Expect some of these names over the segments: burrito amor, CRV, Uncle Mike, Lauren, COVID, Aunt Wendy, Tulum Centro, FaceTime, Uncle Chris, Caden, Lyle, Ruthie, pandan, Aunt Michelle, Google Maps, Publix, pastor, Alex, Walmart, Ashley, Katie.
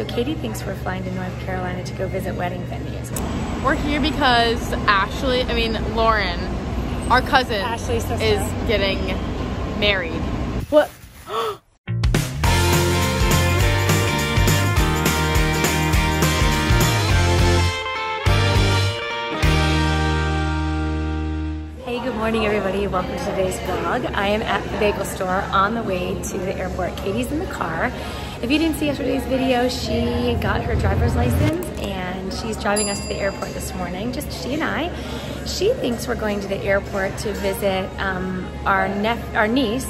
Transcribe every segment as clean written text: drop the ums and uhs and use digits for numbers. So Katie thinks we're flying to North Carolina to go visit wedding venues. We're here because Lauren, our cousin, Ashley's sister, is getting married. What? Good morning, everybody. Welcome to today's vlog. I am at the bagel store on the way to the airport. Katie's in the car. If you didn't see yesterday's video, she got her driver's license and she's driving us to the airport this morning, just she and I. She thinks we're going to the airport to visit our niece,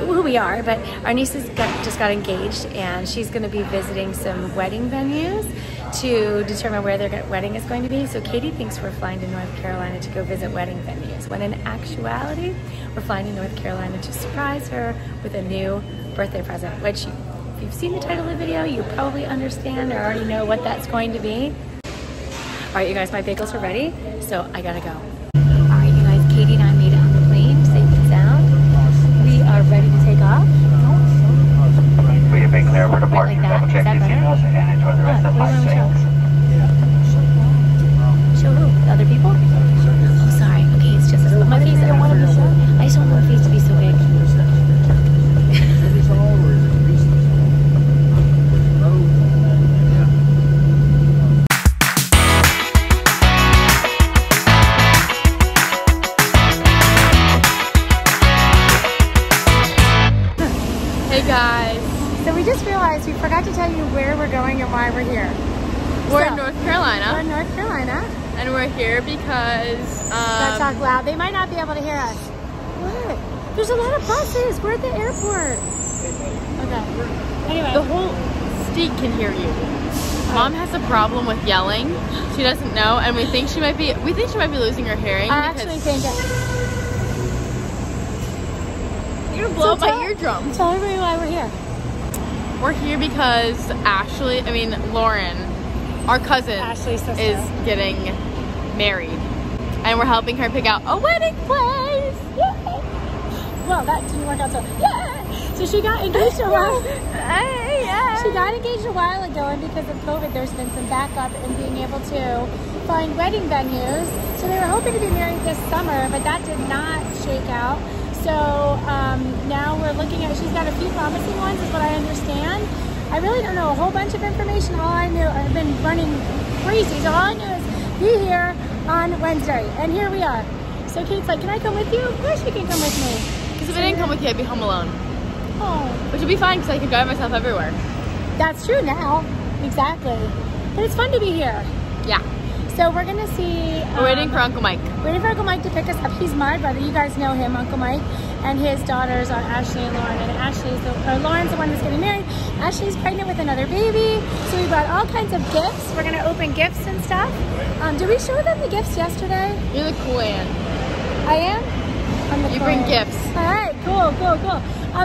who we are, but our niece just got engaged and she's going to be visiting some wedding venues to determine where their wedding is going to be. So Katie thinks we're flying to North Carolina to go visit wedding venues, when in actuality, we're flying to North Carolina to surprise her with a new birthday present, which if you've seen the title of the video, you probably understand or already know what that's going to be. All right, you guys, my bagels are ready, so I gotta go. All right, you guys, Katie and I made it on the plane, safe and sound. We are ready to take off. Please be clear where to park your double check your seatbelts and enjoy the rest of the flight. Show who? The other people? I'm sorry. Okay, it's just my face. I don't want to be so. I just don't want my face to be so big. Hey guys. So we just realized we forgot to tell you where we're going and why we're here. We're in North Carolina. We're in North Carolina. And we're here because... Don't talk loud. They might not be able to hear us. What? There's a lot of buses. We're at the airport. Okay. Anyway. The whole state can hear you. Mom has a problem with yelling. She doesn't know. And we think she might be losing her hearing. I actually think it. You're going to blow up my eardrum. Tell everybody why we're here. We're here because Lauren, our cousin, is getting married. And we're helping her pick out a wedding place. Yay! Well, that didn't work out so. Yeah. So she got engaged a while. She got engaged a while ago, and because of COVID, there's been some backup in being able to find wedding venues. So they were hoping to be married this summer, but that did not shake out. So now we're looking at, she's got a few promising ones is what I understand. I really don't know a whole bunch of information. All I knew, I've been running crazy. So all I knew is be here on Wednesday. And here we are. So Kate's like, can I come with you? Of course you can come with me. Because if I didn't come with you, I'd be home alone. Oh. Which would be fine because I could drive myself everywhere. That's true now. Exactly. But it's fun to be here. Yeah. So we're gonna see. We're waiting for Uncle Mike. Waiting for Uncle Mike to pick us up. He's my brother. You guys know him, Uncle Mike, and his daughters are Ashley and Lauren. And Lauren's the one that's getting married. Ashley's pregnant with another baby. So we brought all kinds of gifts. We're gonna open gifts and stuff. Did we show them the gifts yesterday? You're the cool aunt. I am. I'm the cool aunt. You bring gifts. All right, cool.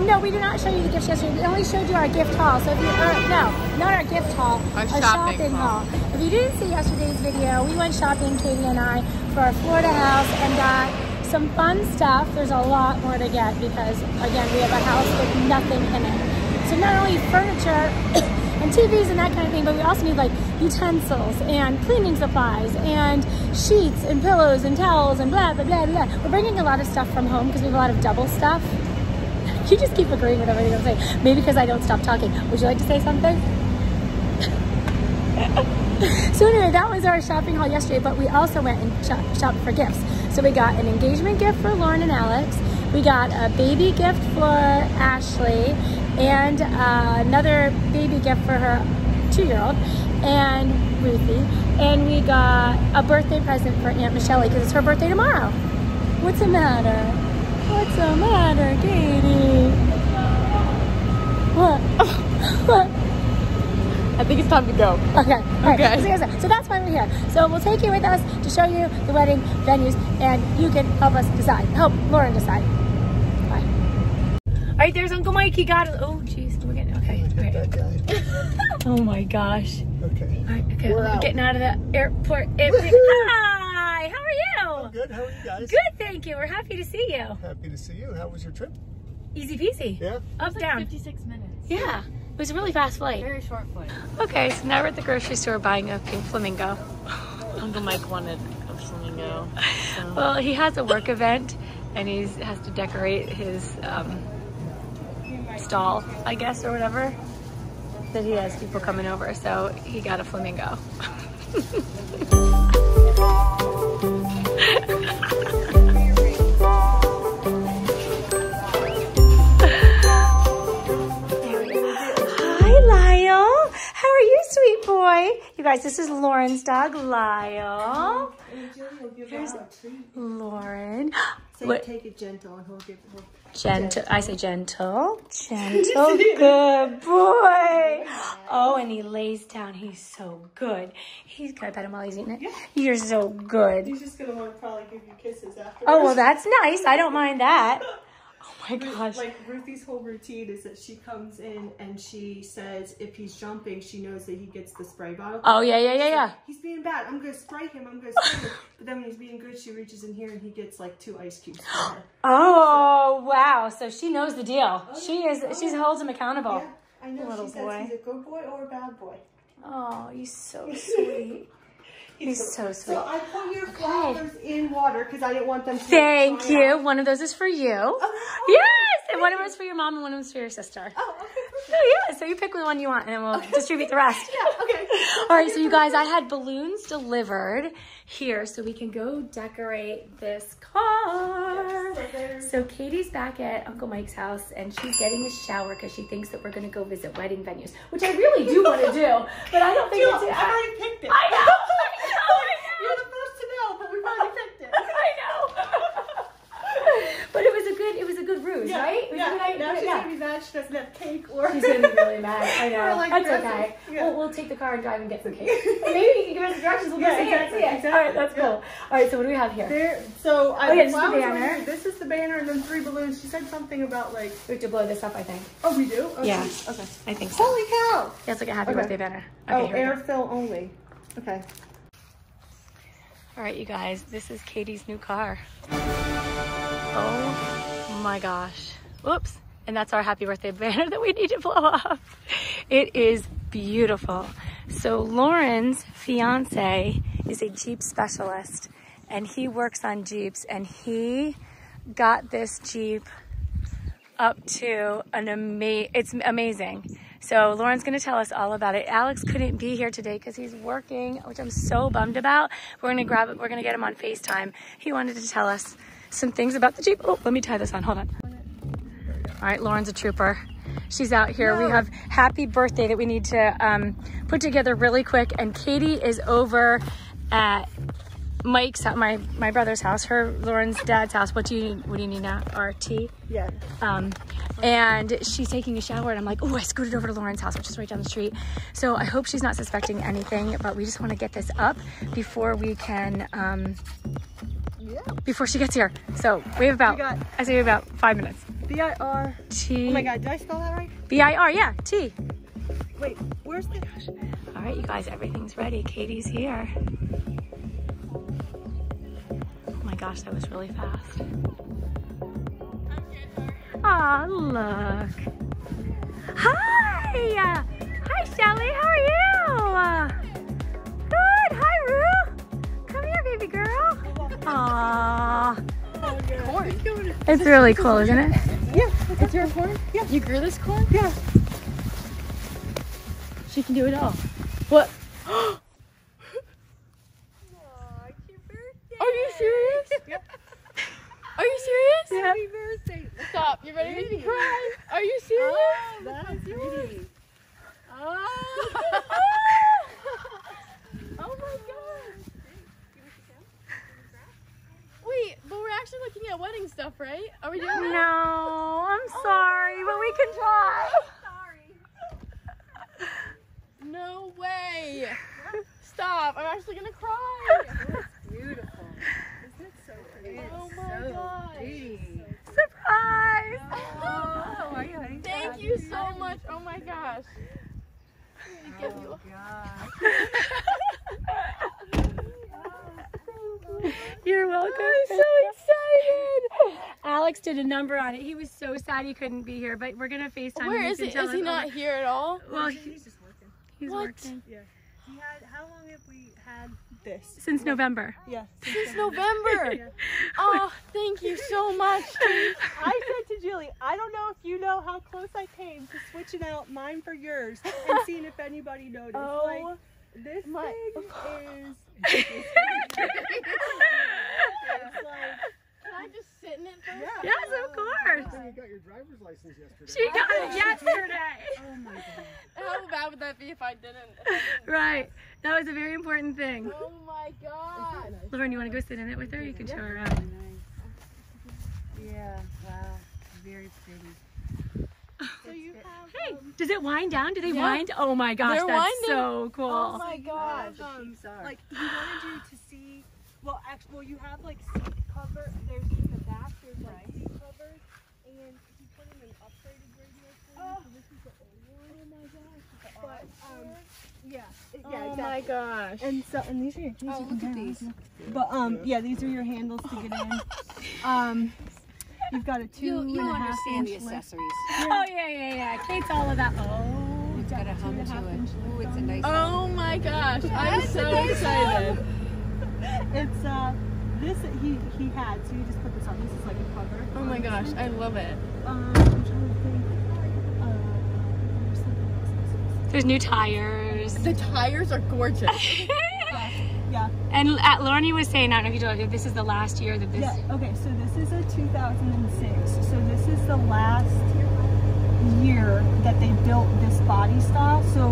No, we did not show you the gifts yesterday. We only showed you our gift haul. So if you, not our gift haul, our shopping haul. If you didn't see yesterday's video, we went shopping, Katie and I, for our Florida house and got some fun stuff. There's a lot more to get because, again, we have a house with nothing in it. So not only furniture and TVs and that kind of thing, but we also need like utensils and cleaning supplies and sheets and pillows and towels and blah, blah, blah, blah. We're bringing a lot of stuff from home because we have a lot of double stuff. You just keep agreeing with everything I'm saying. Maybe because I don't stop talking. Would you like to say something? So anyway, that was our shopping haul yesterday, but we also went and shopped for gifts. So we got an engagement gift for Lauren and Alex. We got a baby gift for Ashley and another baby gift for her two-year-old and Ruthie. And we got a birthday present for Aunt Michelle because it's her birthday tomorrow. What's the matter? What's the matter, Katie? What? What? I think it's time to go. Okay. Okay. So that's why we're here. So we'll take you with us to show you the wedding venues, and you can help us decide. Help Lauren decide. Bye. All right, there's Uncle Mike. He got it. Oh, jeez. We're getting okay. Right. Oh my gosh. Okay. All right. Okay. We're getting out of the airport. Hi. How are you? Good, how are you guys? Good, thank you. We're happy to see you. Happy to see you. How was your trip? Easy peasy. Yeah? Up, down. 56 minutes. Yeah. It was a really fast flight. Very short flight. Okay, so now we're at the grocery store buying a pink flamingo. Uncle Mike wanted a flamingo. So. Well, he has a work event and he has to decorate his stall, I guess, or whatever. That he has people coming over, so he got a flamingo. Hi, Lyle. How are you, sweet boy? You guys, this is Lauren's dog, Lyle. Here's Lauren. Say, what? Take it gentle and he'll give it her. Gentle. I say gentle. Gentle. Good boy. Oh, and he lays down. He's so good. He's good. I bet him while he's eating it. Yeah. You're so good. He's just going to want to probably give you kisses afterwards. Oh, well, that's nice. I don't mind that. Oh, my gosh. Like, Ruthie's whole routine is that she comes in and she says if he's jumping, she knows that he gets the spray bottle. Oh, yeah. Like, he's being bad. I'm going to spray him. But then when he's being good, she reaches in here and he gets, like, 2 ice cubes from her. Oh, so, wow. So she knows the deal. Oh, she is. Oh, she holds him accountable. Yeah, I know. Little she boy. Says he's a good boy or a bad boy. Oh, he's so sweet. He's so sweet. So I put your flowers in water because I didn't want them to. Thank you. Out. One of those is for you. Oh, yes! And one of them is for your mom and one of them is for your sister. Oh, okay. Perfect. Oh, yeah. So you pick the one you want and then we'll distribute the rest. Yeah, okay. All right, so you guys, I had balloons delivered here so we can go decorate this car. Yes, so Katie's back at Uncle Mike's house and she's getting a shower because she thinks that we're going to go visit wedding venues, which I really do want to do, but I don't think it's... I already picked it. I know! You're the first to know, but we've already picked it. I know. But it was a good ruse, yeah, right? Now she's gonna be mad she doesn't have cake, or she's gonna be really mad. I know. Like, that's okay. Yeah. We'll take the car and drive and get some cake. Or maybe you can give us directions. We'll go see it. All right, that's cool. All right, so what do we have here? This is the banner, and then 3 balloons. She said something about like we have to blow this up, I think. Oh, we do. Okay. Yeah. Okay. I think so. Holy cow! That's like a happy birthday banner. Okay, oh, air fill only. Okay. All right, you guys, this is Katie's new car. Oh my gosh. Whoops. And that's our happy birthday banner that we need to blow up. It is beautiful. So Lauren's fiance is a Jeep specialist and he works on Jeeps, and he got this Jeep up to an it's amazing. So Lauren's going to tell us all about it. Alex couldn't be here today because he's working, which I'm so bummed about. We're going to grab it. We're going to get him on FaceTime. He wanted to tell us some things about the Jeep. Oh, let me tie this on. Hold on. All right, Lauren's a trooper. She's out here. No. We have happy birthday that we need to put together really quick. And Katie is over at Mike's, my brother's house, Lauren's dad's house. What do you need now? RT? Yeah. And she's taking a shower and I'm like, oh, I scooted over to Lauren's house, which is right down the street. So I hope she's not suspecting anything, but we just want to get this up before we can, before she gets here. So we have about 5 minutes. B-I-R-T. Oh my God, did I spell that right? B-I-R, yeah, T. Wait, where's the... All right, you guys, everything's ready. Katie's here. Gosh, that was really fast. Aw, look. Hi! Hi, Shelly, how are you? Good, hi, Rue. Come here, baby girl. Aw. It's really cool, isn't it? Yeah, it's your corn. Yeah. You grew this corn? Yeah. She can do it all. What? Are you serious? Yeah. Happy birthday. Stop. You're ready to make me cry. Are you serious? Oh, that's yours. Oh. Oh my God. Wait, but we're actually looking at wedding stuff, right? Are we doing that? No, I'm sorry, but we can try. Sorry. No way. Stop. I'm actually going to cry. That's beautiful. Oh my God. Surprise! Oh, thank you so much. Oh my gosh. Oh gosh. You're welcome. I'm so excited. Alex Alex did a number on it. He was so sad he couldn't be here, but we're gonna FaceTime. Where is it? Is he not here at all? Well, he's just working. He's working. Yeah. He had, how long have we had this? Since November. Yes. Yeah, since November. Yeah. Oh, thank you so much. I said to Julie, I don't know if you know how close I came to switching out mine for yours and seeing if anybody noticed. Oh, like, this thing is... It's like, can I just sit in it for a second? Yes, of course. You got your driver's license yesterday. She got it yesterday. Oh my God. How bad would that be if I didn't? Right. That was a very important thing. Oh my God. Nice? Lauren, you want to go sit in it with her? You can show her around. Yeah, wow. Very pretty. So you have, hey, does it wind down? Do they wind? Oh my gosh, that's so cool. Oh my gosh. Like, we wanted you to see, well, actually, you have like seat cover. There's in the back, there's like seat covers. And he put in an upgraded radio for you, so this is the old one. Oh my gosh. But, oh my gosh. And so, and these are your keys. Oh, look at these. But, yeah, these are your handles to get in. You've got a 2.5 inch the accessories. Yeah. Oh, yeah. Kate's all of that. Oh, it's got a hum to it. Ooh, it's a nice Oh, my gosh. I'm so excited. It's, this he had, so you just put this on. This is like a cover. Oh, my gosh. I love it. I'm trying to think. There's new tires. The tires are gorgeous. Yeah. And Lauren was saying, I don't know if you told her, this is the last year that this... Yeah, okay, so this is a 2006. So this is the last year that they built this body style. So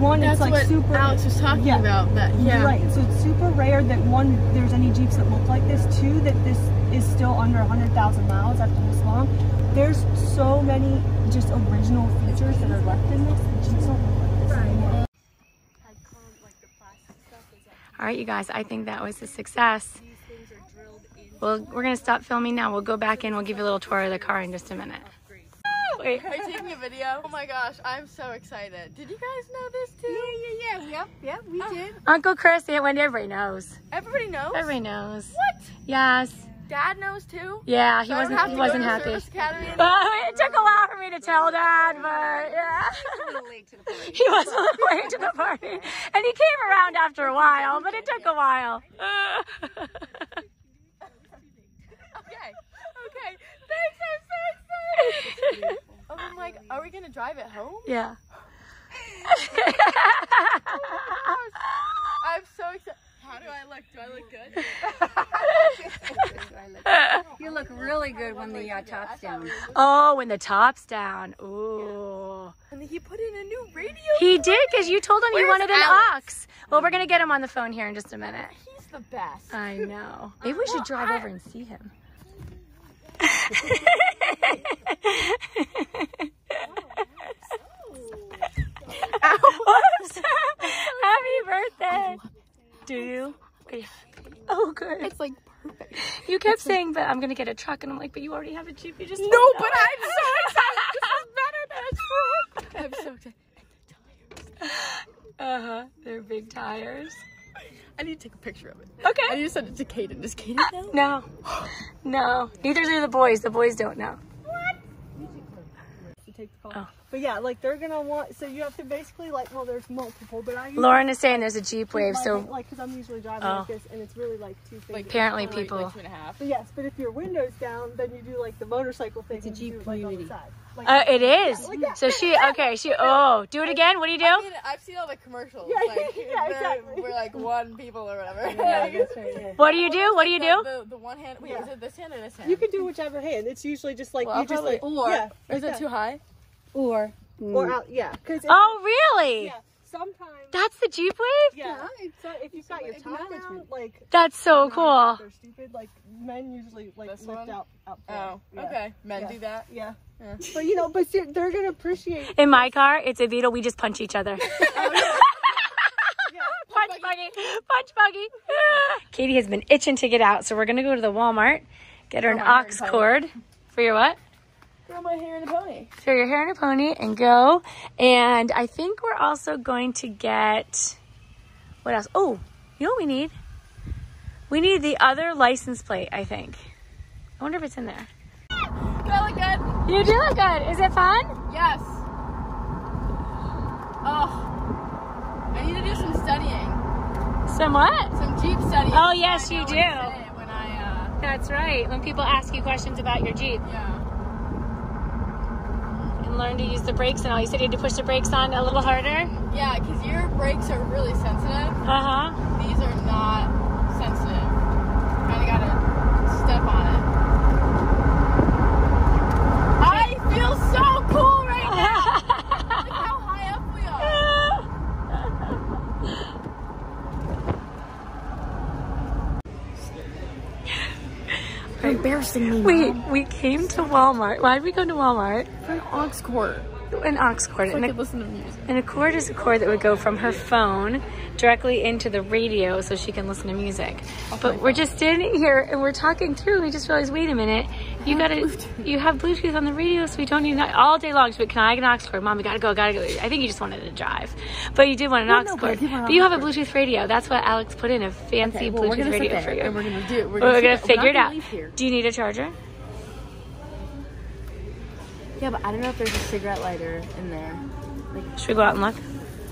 one, that's it's like what super... Alex was talking about that. Yeah. Right, so it's super rare that one, there's any Jeeps that look like this. Two, that this is still under 100,000 miles after this long. There's so many just original features that are left in this. The Jeeps don't look like this anymore. All right, you guys, I think that was a success. Well, we're going to stop filming now. We'll go back in. We'll give you a little tour of the car in just a minute. Wait, are you taking a video? Oh, my gosh, I'm so excited. Did you guys know this, too? Yeah, we did. Uncle Chris, Aunt Wendy, everybody knows. Everybody knows? Everybody knows. What? Yes. Dad knows, too? Yeah, he wasn't happy. It took a while for me to tell Dad, but yeah. He was a little late to the party, and he came around after a while, but it took a while. Okay. Thanks, I'm so excited. Oh, I'm like, are we gonna drive it home? Yeah. Oh, I'm so excited. How do I look? Do I look good? You look really good when the top's down. Oh, when the top's down. Ooh. And he put in a new radio. He did, because you told him you wanted an Alex. Well, we're going to get him on the phone here in just a minute. He's the best. I know. Maybe we should drive over and see him. Happy birthday. Do you? Okay. Oh, good. It's like perfect. You kept saying, but I'm going to get a truck. And I'm like, but you already have a Jeep. You just... No, but I'm so excited. This is better than a truck. I'm so excited. And the tires. Uh-huh. They're big tires. I need to take a picture of it. Okay. I need to send it to Caden. Does Caden know? No. No. Neither do the boys. The boys don't know. What? You take the call. Oh. But yeah, like they're gonna want, so you have to basically like, well, there's multiple, but I usually, Lauren is saying there's a Jeep Wave, so like, because I'm usually driving like this, and it's really like two things. Like apparently people. Like 2.5. But yes, but if your window's down, then you do like the motorcycle thing. It's a Jeep Community. Like, it is. Yeah, like so she, oh, do it again. What do you do? I mean, I've seen all the commercials. Yeah, like, yeah, exactly. We're like one people or whatever. Yeah, that's right, yeah. What do you do? What do you do? The one hand, wait, is it this hand or this hand? You can do whichever hand. It's usually just like, well, you just like, or is it too high? Or out, yeah. Oh, really? Yeah. Sometimes. That's the Jeep Wave? Yeah. It's, if you've got your top down, like. That's so cool. They're stupid. Like, men usually, like, lift out front. Oh, yeah. Okay. Men do that? Yeah. But, you know, but they're going to appreciate it. In my car, it's a Beetle. We just punch each other. Punch buggy. Katie has been itching to get out, so we're going to go to the Walmart, get her an ox cord. For your what? Throw my hair in a pony. Throw your hair in a pony and go. And I think we're also going to get, what else? Oh, you know what we need? We need the other license plate, I think. I wonder if it's in there. You do look good. Is it fun? Yes. Oh, I need to do some studying. Some what? Some Jeep studying. Oh, yes, you do. When I, that's right. When people ask you questions about your Jeep. Yeah. And learn to use the brakes and all. You said you had to push the brakes on a little harder? Yeah, because your brakes are really sensitive. Uh-huh. These are not sensitive. Kind of got to step on it. I feel so cool right now! Look how high up we are! Embarrassing me. Wait, we came to Walmart. Why did we go to Walmart? For an aux cord. An aux cord. So I could listen to music. And a cord is a cord that would go from her phone directly into the radio so she can listen to music. But we're just standing here and we're talking through and we just realized, wait a minute, you have Bluetooth on the radio, so we don't need that all day long. She's like, can I get an aux cord? Mom, we gotta go. I think you just wanted to drive. But you did want an aux cord. But you have a Bluetooth radio. That's what Alex put in, a fancy Bluetooth radio for you. And we're gonna do it. We're gonna figure it out. Do you need a charger? Yeah, but I don't know if there's a cigarette lighter in there. Like, should we go out and look?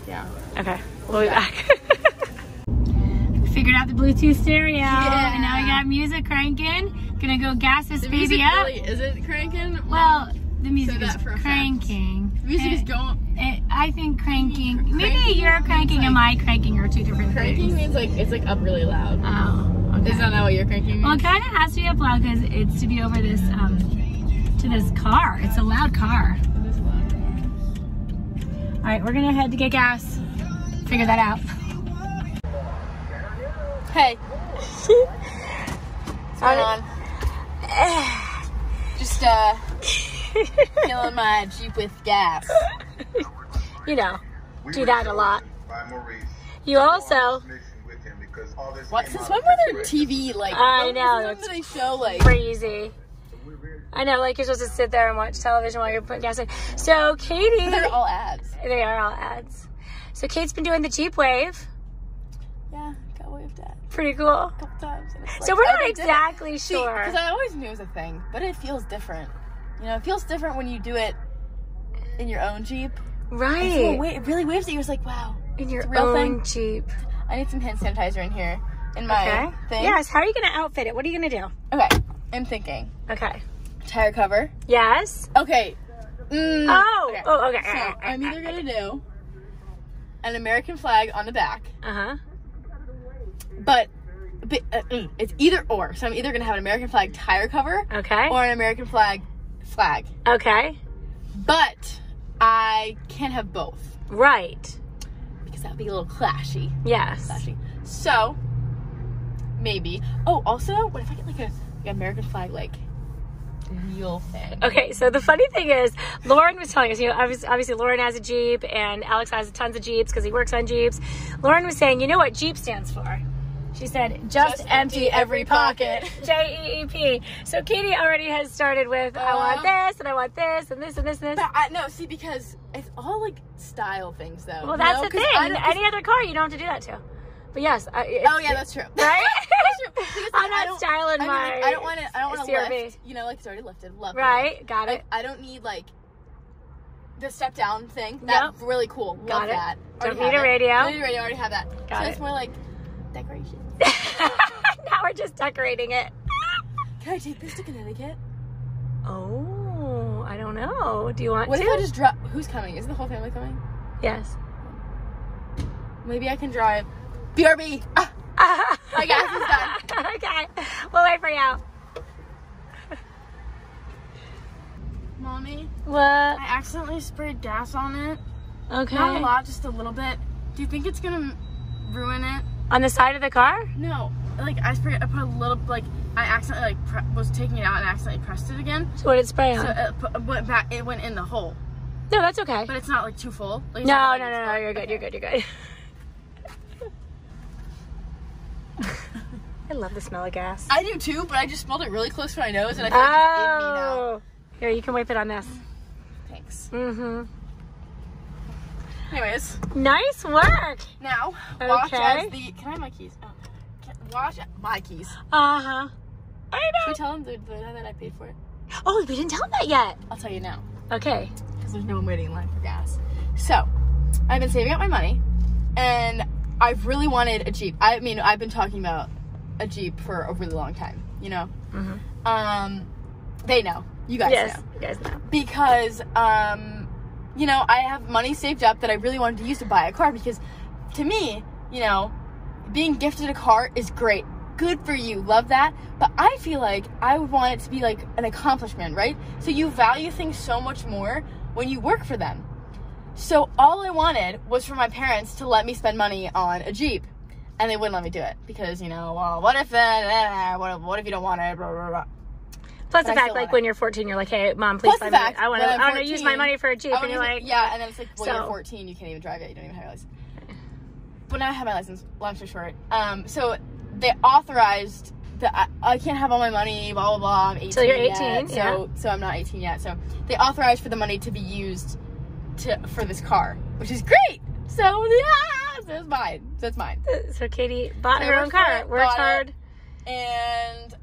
Yeah. Okay, we'll be back. We figured out the Bluetooth stereo, and now we got music cranking. Gonna go gas this baby up. Really, is it cranking? Well, the music is cranking. The music is going. I think cranking. Maybe you're cranking and my cranking are two different things. Cranking means like it's like up really loud. Oh, okay. Is that not what you're cranking means? Well, it kind of has to be up loud because it's to be over this. To this car. It's a loud car. It is loud. All right, we're gonna head to get gas. Figure that out. Hey. What's going on? Just filling my Jeep with gas. You know, do that a lot. You also. What? Since when were there TV like? I know. That's they show like crazy. I know, like you're supposed to sit there and watch television while you're putting gas in. So Katie, they're all ads. They are all ads. So Kate's been doing the Jeep wave. Yeah, got waved at. Pretty cool. A couple times. And it's like, so we're not exactly sure. Because I always knew it was a thing, but it feels different. You know, it feels different when you do it in your own Jeep. Right. So it really waves at you. It's like, wow. In your own Jeep. I need some hand sanitizer in here. In my thing. Yes. How are you gonna outfit it? What are you gonna do? Okay. I'm thinking. Okay. Tire cover. Yes. Okay. Okay. So I'm either gonna do an American flag on the back. But it's either or. So I'm either gonna have an American flag tire cover. Okay. Or an American flag. Okay. But I can't have both. Right. Because that would be a little clashy. Yes. Clashy. So maybe. Oh, also, what if I get like an American flag like? Real thing. Okay, so the funny thing is, Lauren was telling us, you know, obviously Lauren has a Jeep and Alex has tons of Jeeps because he works on Jeeps. Lauren was saying, you know what Jeep stands for? She said, just empty every pocket. J-E-E-P. So Katie already has started with, I want this, and I want this, and this, and this, and this. But no, see, because it's all like style things, though. Well, that's the thing. Any other car, you don't have to do that to. But yes. Oh, yeah, that's true. Right? That's true. Like, I'm not styling my CRV. I don't want to lift. You know, like, it's already lifted. Love right? Lift. Got it. Like, I don't need, like, the step-down thing. That's really cool. Love got that. Don't need a radio. Don't need a radio. I already have that. Got so it. It's more like decoration. Now we're just decorating it. Can I take this to Connecticut? Oh, I don't know. Do you want to? What if I just drop? Who's coming? Isn't the whole family coming? Yes. Maybe I can drive. BRB. My gas is done. Okay. We'll wait for you. Mommy. What? I accidentally sprayed gas on it. Okay. Not a lot, just a little bit. Do you think it's going to ruin it? On the side of the car? No. Like, I put a little, like, I accidentally, like, was taking it out and accidentally pressed it again. So what did it spray on? So it went back, it went in the hole. No, that's okay. But it's not, like, too full. Like, no, you're good, okay. You're good. I love the smell of gas. I do too, but I just smelled it really close to my nose and I feel like it just gave me now. Here, you can wipe it on this. Thanks. Anyways. Nice work. Now, watch as the... Can I have my keys? Oh. Watch my keys. I know. Should we tell them that I paid for it? Oh, we didn't tell him that yet. I'll tell you now. Okay. Because there's no one waiting in line for gas. So, I've been saving up my money, and I've really wanted a Jeep. I mean, I've been talking about a Jeep for a really long time, you know? Mm-hmm. They know. You guys know. You guys know. Because, you know, I have money saved up that I really wanted to use to buy a car because, to me, you know, being gifted a car is great. Good for you. Love that. But I feel like I would want it to be like an accomplishment, right? So you value things so much more when you work for them. So all I wanted was for my parents to let me spend money on a Jeep. And they wouldn't let me do it because, you know, well, what if you don't want it? Blah, blah, blah. Plus the fact, like, when you're 14, you're like, hey, Mom, please buy me. I want to use my money for a Jeep. And you're like... Yeah, and then it's like, well, you're 14, you can't even drive it. You don't even have your license. But now I have my license, long story short. So they authorized that I can't have all my money, blah, blah, blah. I'm 18 yet, yeah. So I'm not 18 yet. So they authorized for the money to be used for this car, which is great. So, yeah, so it's mine. So it's mine. So Katie bought her own car, worked hard. And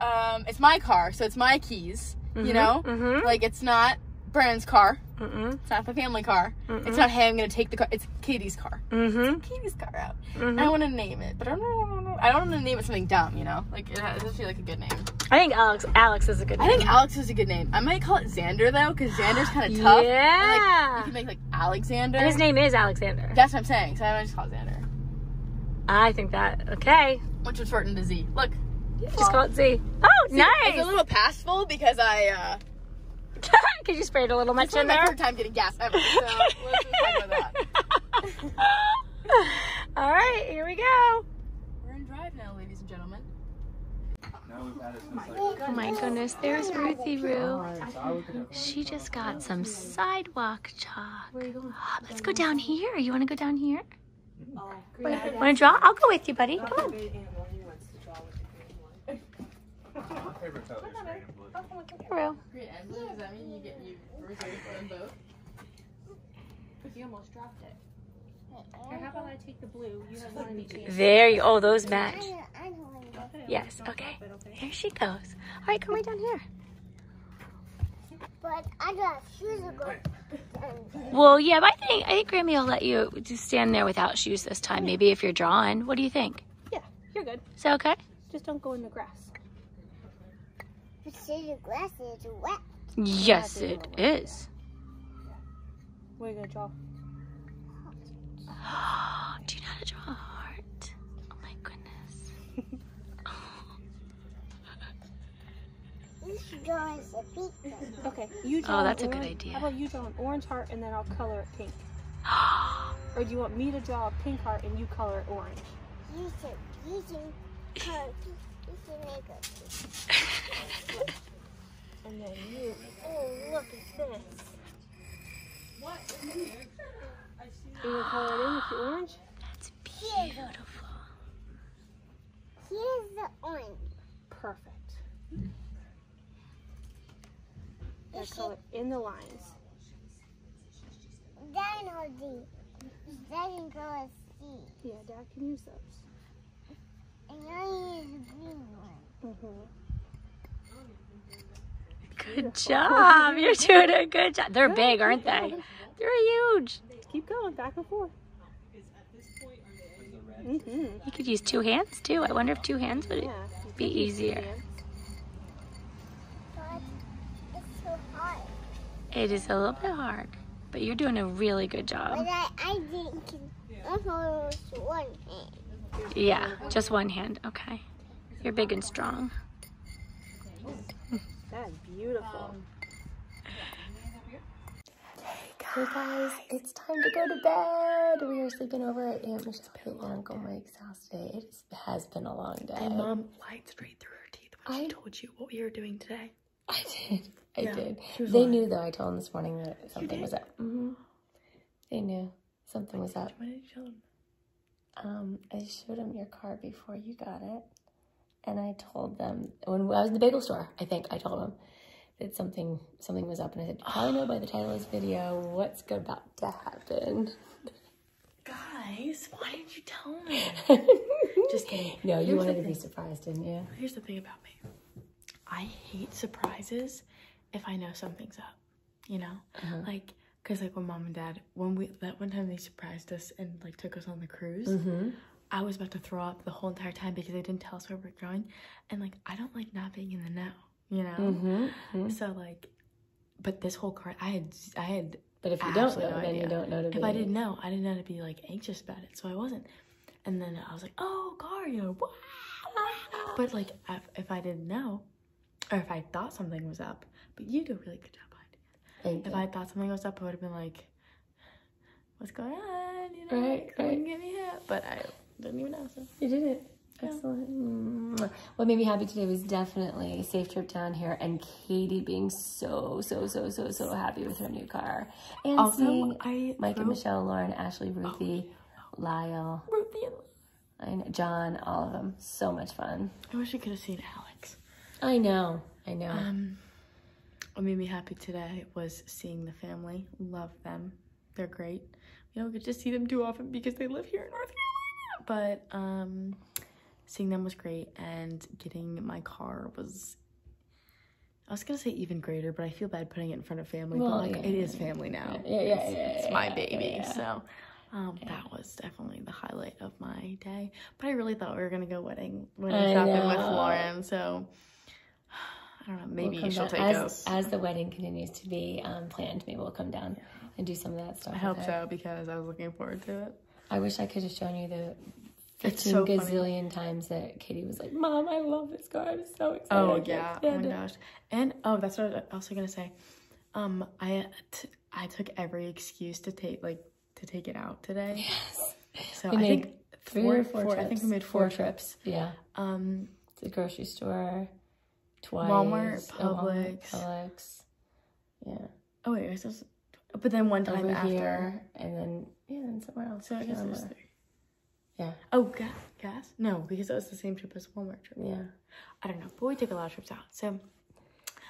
it's my car, so it's my keys, you know? Mm-hmm. Like, it's not Brandon's car. Mm-mm. It's not my family car. Mm-mm. It's not, hey, I'm going to take the car. It's Katie's car. Mm-hmm. It's Katie's car out. Mm-hmm. I want to name it, but I don't want to name it something dumb, you know? Like, it doesn't feel like a good name. I think Alex is a good name. I think Alex is a good name. I might call it Xander, though, because Xander's kind of tough. Yeah. And, like, you can make, like, Alexander. And his name is Alexander. That's what I'm saying, so I might just call it Xander. I think that, okay. Which would shorten to Z. Look. Just call it Z. Oh, see, nice. It's a little passful because I, because you sprayed a little much in there. It's my third time getting gas ever, so let's just talk about that. All right, here we go. We're in drive now, ladies and gentlemen. Oh my goodness, there's Ruthie Roo. She just got some sidewalk chalk. Let's go down here. You want to go down here? Want to draw? I'll go with you, buddy. Come on. My favorite color is green and blue. Green and blue? Does that mean you get reserved them both? You almost dropped it. Here, how about I take the blue? You have one in each hand. There you go. Oh, those match. Yes, okay. Here she goes. All right, come right down here. But I got shoes to go. Well, yeah, but I think Grammy will let you just stand there without shoes this time. Maybe if you're drawing. What do you think? Yeah, you're good. Is that okay? Just don't go in the grass. But see, the grass is wet. Yes, it is. What are you going to draw? Do you know how to draw a heart? Oh, my goodness. You should draw as a pizza. Okay, you draw. Oh, that's a good idea. How about you draw an orange heart and then I'll color it pink? Or do you want me to draw a pink heart and you color it orange? You should color pink. And then you. Oh, look at this. What? You want to color it in with the orange? That's beautiful. Here's the orange. Perfect. Now color in the lines. Dad or D. Dad can color C. Yeah, Dad can use those. And I use the green one. Mm-hmm. Good job. You're doing a good job. They're big, aren't they? They're huge. Keep going back and forth. Mm-hmm. You could use two hands too. I wonder if two hands would be easier. But it's so hard. It is a little bit hard, but you're doing a really good job. But I didn't hold one hand. Yeah, just one hand. Okay. You're big and strong. That's beautiful. Hey guys, it's time to go to bed. We are sleeping over at Aunt Michelle's and Uncle Mike's house today. It has been a long day. And Mom lied straight through her teeth when she told you what we were doing today. I did. I did. They knew though. I told them this morning that something was up. Mm-hmm. They knew something was up. Why did you tell them? I showed them your car before you got it, and I told them, when I was in the bagel store, I think I told them that something was up, and I said, I know by the title of this video what's about to happen. Guys, why didn't you tell me? Just kidding. No, you wanted to be surprised, didn't you? Here's the thing about me. I hate surprises, if I know something's up, you know? Like, because, like, when Mom and Dad, when we, that one time they surprised us and, like, took us on the cruise, I was about to throw up the whole entire time because they didn't tell us where we're going. And, like, I don't like not being in the know, you know? So, like, but this whole card, I had But if you don't know, then you don't know to be. If I didn't know, I didn't know to be, like, anxious about it, so I wasn't. And then I was like, oh, car, you know, but, like, if I didn't know, or if I thought something was up, but you do a really good job hiding it. If I thought something was up, I would have been like, what's going on, you know, right, like, right. Get me hit. But I didn't even know, so. You did it. Yeah. Excellent. What made me happy today was definitely a safe trip down here and Katie being so happy with her new car. And also, seeing Mike and Michelle, Lauren, Ashley, Ruthie, Lyle, and John, all of them. So much fun. I wish we could have seen Alex. I know, I know. What made me happy today was seeing the family. Love them. They're great. We don't get to see them too often because they live here in North Carolina. But, seeing them was great, and getting my car was, I was gonna say even greater, but I feel bad putting it in front of family, well, but like it is family now. It's my baby, so that was definitely the highlight of my day. But I really thought we were gonna go wedding shopping with Lauren, so I don't know, maybe she'll take us. As the wedding continues to be planned, maybe we'll come down and do some of that stuff. I hope so, because I was looking forward to it. I wish I could have shown you the 15 gazillion times that Katie was like, Mom, I love this car. I'm so excited. Oh, yeah. Oh, my gosh. And, oh, that's what I was also going to say. I took every excuse to take it out today. Yes. So we made three or four trips. I think we made four trips. Yeah. The grocery store, twice. Walmart, Publix. Yeah. Oh, wait. But then one time after. Here, and then, yeah, and somewhere else. So I guess there's three. Yeah. Oh, gas? No, because it was the same trip as Walmart trip. Yeah. I don't know, but we took a lot of trips out. So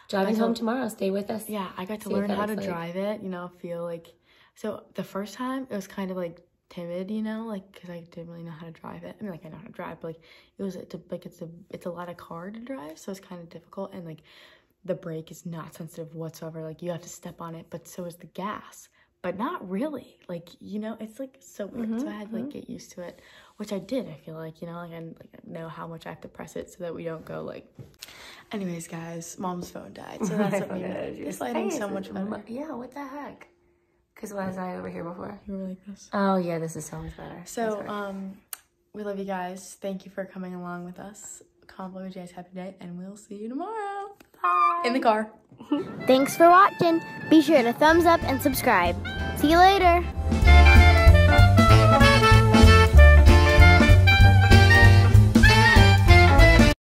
driving home tomorrow, stay with us. Yeah, I got to learn how to drive it, you know, feel like, so the first time it was kind of like timid, you know, like, because I didn't really know how to drive it. I mean, like, I know how to drive, but like, it was like, it's a lot of car to drive, so it's kind of difficult, and like, the brake is not sensitive whatsoever. Like, you have to step on it, but so is the gas. But not really, like, you know, it's like so weird. So I had to like get used to it, which I did. I feel like, you know, like I know how much I have to press it so that we don't go like. Anyways, guys, Mom's phone died, so that's what we did. This lighting's so much better. Yeah, what the heck? Because was I over here before? You were like this. Oh yeah, this is so much better. So we love you guys. Thank you for coming along with us. Comment below if you guys have a day, and we'll see you tomorrow. Bye. In the car. Thanks for watching. Be sure to thumbs up and subscribe. See you later.